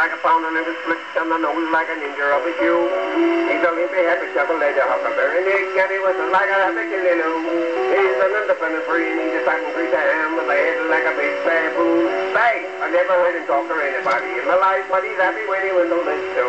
like a pound under the slick and the nose like an injure of a shoe. He's a limpy, happy Chevrolet, a huckleberry Nick, and he whistles like a happy Jilly Lou. He's an independent free, and he's a second grease to ham with a head like a big baboon. Say, I never heard him talk to anybody in my life, but he's happy when he whistles this.